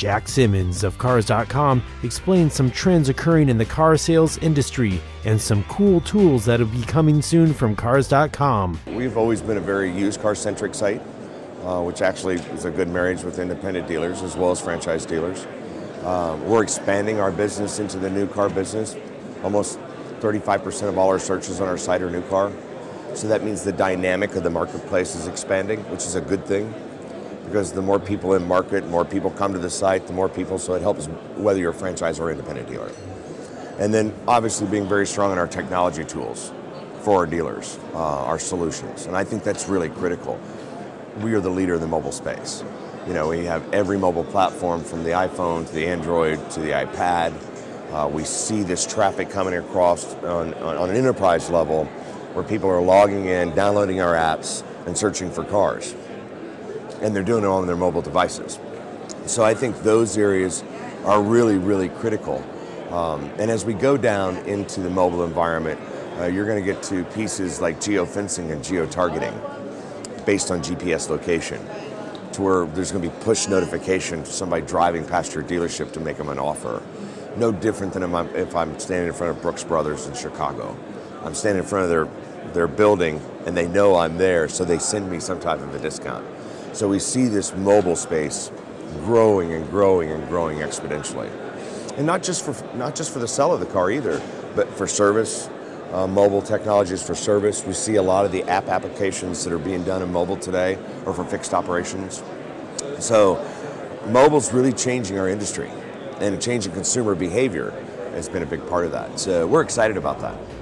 Jack Simmons of Cars.com explains some trends occurring in the car sales industry and some cool tools that will be coming soon from Cars.com. We've always been a very used car-centric site, which actually is a good marriage with independent dealers as well as franchise dealers. We're expanding our business into the new car business. Almost 35% of all our searches on our site are new car. So that means the dynamic of the marketplace is expanding, which is a good thing, because the more people in market, more people come to the site, the more people, so it helps whether you're a franchise or independent dealer. And then obviously being very strong in our technology tools for our dealers, our solutions, and I think that's really critical. We are the leader in the mobile space. You know, we have every mobile platform from the iPhone to the Android to the iPad. We see this traffic coming across on an enterprise level where people are logging in, downloading our apps, and searching for cars. And they're doing it on their mobile devices. So I think those areas are really, really critical. And as we go down into the mobile environment, you're going to get to pieces like geofencing and geotargeting based on GPS location, to where there's going to be push notification to somebody driving past your dealership to make them an offer. No different than if I'm standing in front of Brooks Brothers in Chicago. I'm standing in front of their building and they know I'm there, so they send me some type of a discount. So we see this mobile space growing and growing and growing exponentially. And not just for the sale of the car either, but for service, mobile technologies for service. We see a lot of the app applications that are being done in mobile today are for fixed operations. So mobile's really changing our industry, and changing consumer behavior has been a big part of that. So we're excited about that.